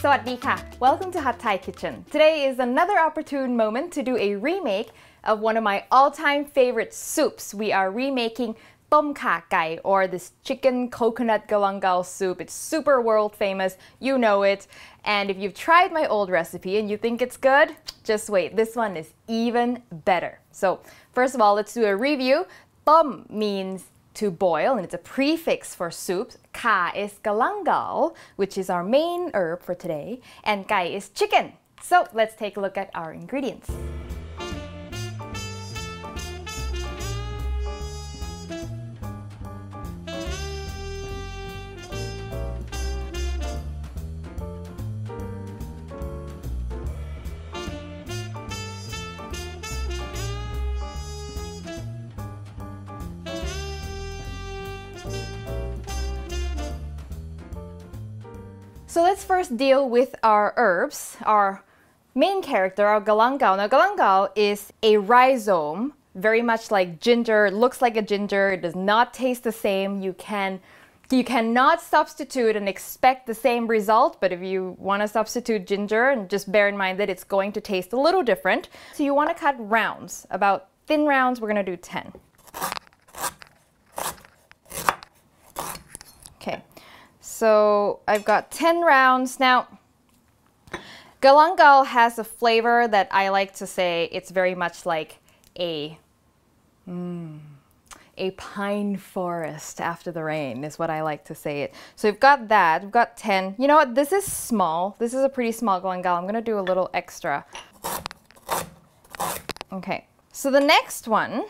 Sawadee ka! Welcome to Hot Thai Kitchen. Today is another opportune moment to do a remake of one of my all-time favorite soups. We are remaking Tom Kha Gai, or this chicken coconut galangal soup. It's super world famous, you know it. And if you've tried my old recipe and you think it's good, just wait, this one is even better. So first of all, let's do a review. Tom means to boil, and it's a prefix for soups. Kha is galangal, which is our main herb for today, and gai is chicken. So let's take a look at our ingredients. So let's first deal with our herbs, our main character, our galangal. Now galangal is a rhizome, very much like ginger. It looks like a ginger, it does not taste the same. You cannot substitute and expect the same result, but if you want to substitute ginger, and just bear in mind that it's going to taste a little different. So you want to cut rounds, about thin rounds. We're going to do 10. Okay. So I've got 10 rounds. Now, galangal has a flavor that I like to say it's very much like a pine forest after the rain is what I like to say it. So we've got that, we've got 10. You know what, this is small. This is a pretty small galangal. I'm gonna do a little extra. Okay, so the next one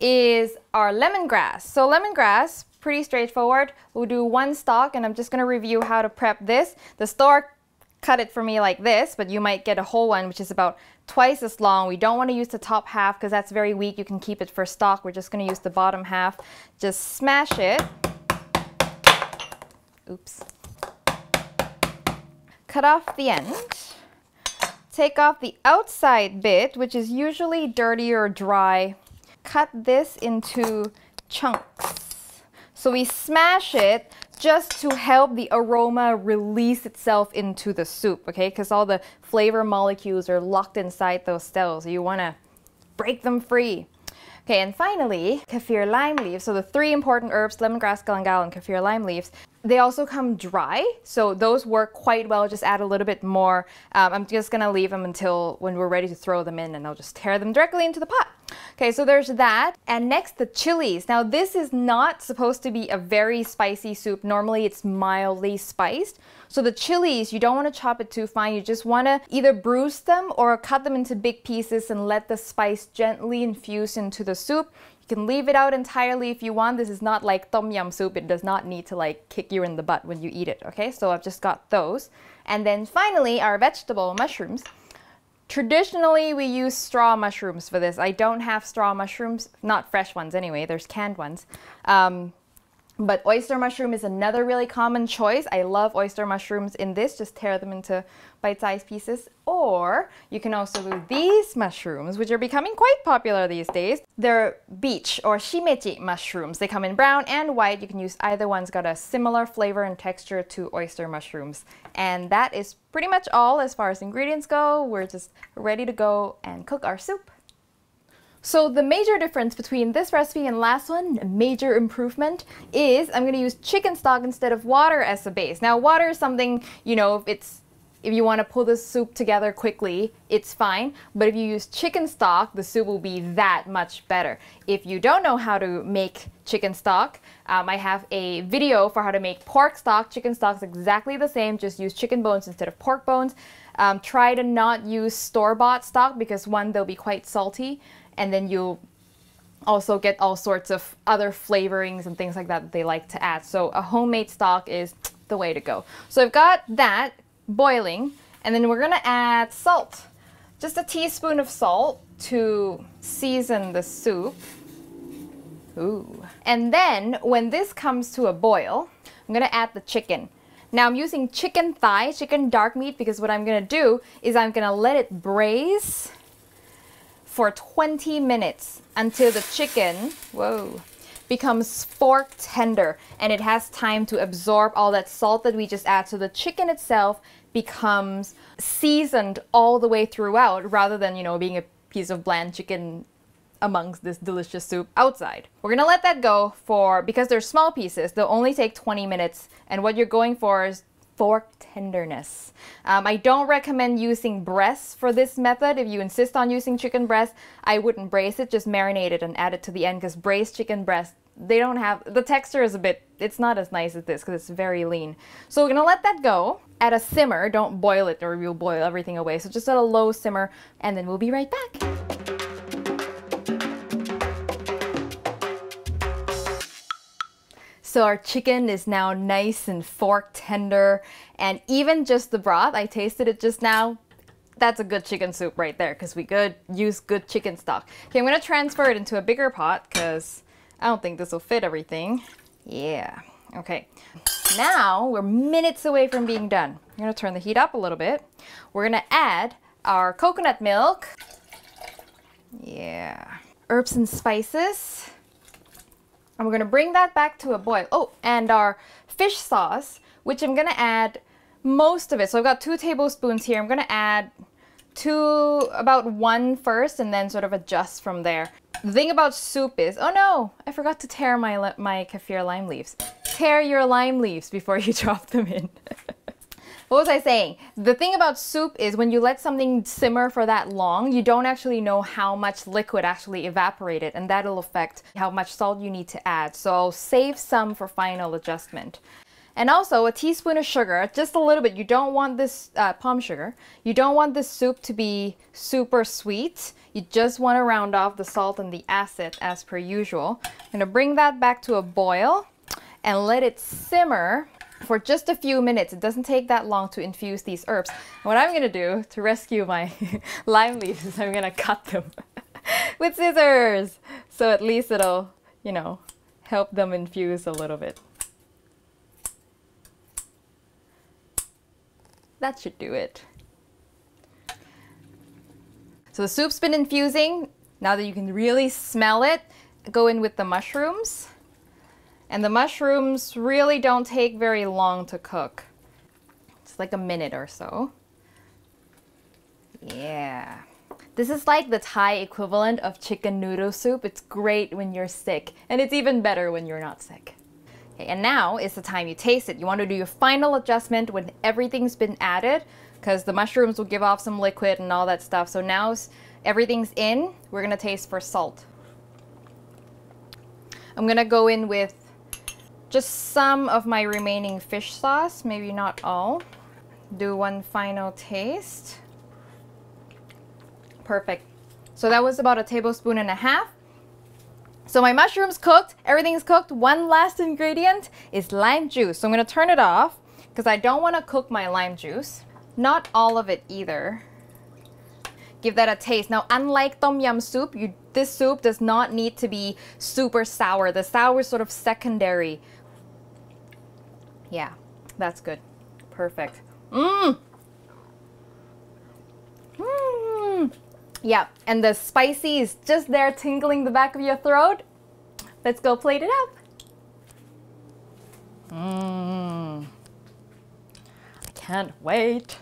is our lemongrass. So lemongrass, pretty straightforward. We'll do one stalk, and I'm just going to review how to prep this. The store cut it for me like this, but you might get a whole one, which is about twice as long. We don't want to use the top half because that's very weak. You can keep it for stock. We're just going to use the bottom half. Just smash it. Oops. Cut off the end. Take off the outside bit, which is usually dirty or dry. Cut this into chunks. So we smash it just to help the aroma release itself into the soup, okay? Because all the flavor molecules are locked inside those cells. You want to break them free. Okay, and finally, kaffir lime leaves. So the three important herbs, lemongrass, galangal, and kaffir lime leaves, they also come dry. So those work quite well. Just add a little bit more. I'm just going to leave them until when we're ready to throw them in, and I'll just tear them directly into the pot. Okay, so there's that. And next, the chilies. Now, this is not supposed to be a very spicy soup. Normally, it's mildly spiced. So the chilies, you don't want to chop it too fine. You just want to either bruise them or cut them into big pieces and let the spice gently infuse into the soup. You can leave it out entirely if you want. This is not like tom yum soup. It does not need to like kick you in the butt when you eat it, okay? So I've just got those. And then finally, our vegetable mushrooms. Traditionally, we use straw mushrooms for this. I don't have straw mushrooms, not fresh ones anyway, there's canned ones. But oyster mushroom is another really common choice. I love oyster mushrooms in this, just tear them into bite-sized pieces. Or you can also do these mushrooms, which are becoming quite popular these days. They're beach or shimeji mushrooms. They come in brown and white. You can use either one. It's got a similar flavor and texture to oyster mushrooms. And that is pretty much all as far as ingredients go. We're just ready to go and cook our soup. So the major difference between this recipe and last one, a major improvement, is I'm going to use chicken stock instead of water as a base. Now water is something, you know, if you want to pull the soup together quickly, it's fine. But if you use chicken stock, the soup will be that much better. If you don't know how to make chicken stock, I have a video for how to make pork stock. Chicken stock is exactly the same, just use chicken bones instead of pork bones. Try to not use store-bought stock because one, they'll be quite salty. And then you'll also get all sorts of other flavorings and things like that that they like to add. So a homemade stock is the way to go. So I've got that boiling, and then we're gonna add salt. Just a teaspoon of salt to season the soup. Ooh. And then when this comes to a boil, I'm gonna add the chicken. Now I'm using chicken thigh, chicken dark meat, because what I'm gonna do is I'm gonna let it braise for 20 minutes until the chicken, whoa, becomes fork tender and it has time to absorb all that salt that we just add. So the chicken itself becomes seasoned all the way throughout rather than, you know, being a piece of bland chicken amongst this delicious soup outside. We're gonna let that go for, because they're small pieces, they'll only take 20 minutes, and what you're going for is fork tenderness. I don't recommend using breasts for this method. If you insist on using chicken breast, I wouldn't braise it, just marinate it and add it to the end, because braised chicken breast, they don't have, the texture is a bit, it's not as nice as this because it's very lean. So we're gonna let that go at a simmer. Don't boil it or you'll boil everything away. So just at a low simmer, and then we'll be right back. So our chicken is now nice and fork tender, and even just the broth, I tasted it just now, that's a good chicken soup right there, because we could use good chicken stock. Okay, I'm gonna transfer it into a bigger pot because I don't think this will fit everything. Yeah, okay. Now we're minutes away from being done. I'm gonna turn the heat up a little bit. We're gonna add our coconut milk. Yeah. Herbs and spices. And we're gonna bring that back to a boil. Oh, and our fish sauce, which I'm gonna add most of it. So I've got 2 tablespoons here. I'm gonna add about one first and then sort of adjust from there. The thing about soup is, oh no, I forgot to tear my kaffir lime leaves. Tear your lime leaves before you drop them in. What was I saying? The thing about soup is when you let something simmer for that long, you don't actually know how much liquid actually evaporated, and that'll affect how much salt you need to add. So save some for final adjustment. And also a teaspoon of sugar, just a little bit. You don't want this palm sugar. You don't want this soup to be super sweet. You just want to round off the salt and the acid as per usual. I'm gonna bring that back to a boil and let it simmer for just a few minutes. It doesn't take that long to infuse these herbs. What I'm gonna do to rescue my lime leaves is I'm gonna cut them with scissors. So at least it'll, you know, help them infuse a little bit. That should do it. So the soup's been infusing. Now that you can really smell it, go in with the mushrooms. And the mushrooms really don't take very long to cook. It's like a minute or so. Yeah. This is like the Thai equivalent of chicken noodle soup. It's great when you're sick, and it's even better when you're not sick. Okay, and now is the time you taste it. You want to do your final adjustment when everything's been added, because the mushrooms will give off some liquid and all that stuff. So now everything's in, we're gonna taste for salt. I'm gonna go in with just some of my remaining fish sauce, maybe not all. Do one final taste. Perfect. So that was about 1.5 tablespoons. So my mushroom's cooked, everything's cooked. One last ingredient is lime juice. So I'm gonna turn it off because I don't wanna cook my lime juice. Not all of it either. Give that a taste. Now, unlike Tom Yum soup, this soup does not need to be super sour. The sour is sort of secondary. Yeah, that's good. Perfect. Mmm! Mmm! Yeah, and the spicy is just there tingling the back of your throat. Let's go plate it up. Mmm! I can't wait.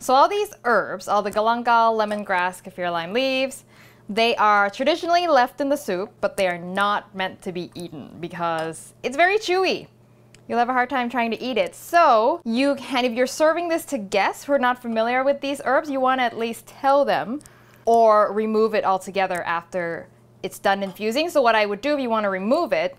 So all these herbs, all the galangal, lemongrass, kaffir lime leaves, they are traditionally left in the soup, but they are not meant to be eaten because it's very chewy. You'll have a hard time trying to eat it. So you can, if you're serving this to guests who are not familiar with these herbs, you want to at least tell them or remove it altogether after it's done infusing. So what I would do if you want to remove it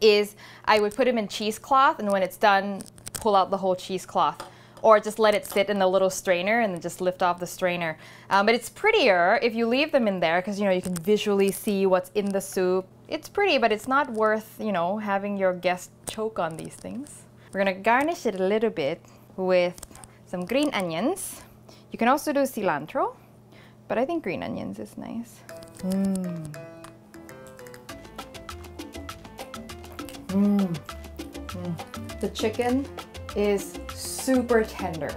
is I would put them in cheesecloth, and when it's done, pull out the whole cheesecloth. Or just let it sit in the little strainer and then just lift off the strainer. But it's prettier if you leave them in there because, you know, you can visually see what's in the soup. It's pretty, but it's not worth, you know, having your guests choke on these things. We're gonna garnish it a little bit with some green onions. You can also do cilantro, but I think green onions is nice. Mmm. Mmm. Mm. The chicken is super tender.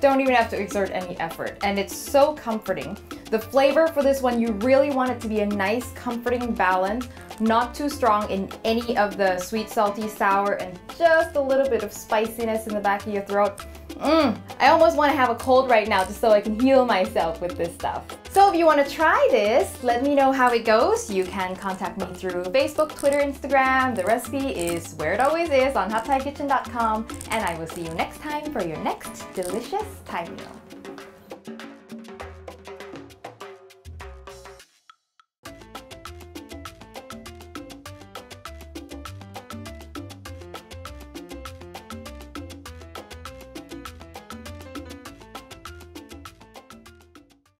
Don't even have to exert any effort, and it's so comforting. The flavor for this one, you really want it to be a nice comforting balance, not too strong in any of the sweet, salty, sour, and just a little bit of spiciness in the back of your throat. I almost want to have a cold right now just so I can heal myself with this stuff. So if you want to try this, let me know how it goes. You can contact me through Facebook, Twitter, Instagram. The recipe is where it always is on hotthaikitchen.com. And I will see you next time for your next delicious Thai meal.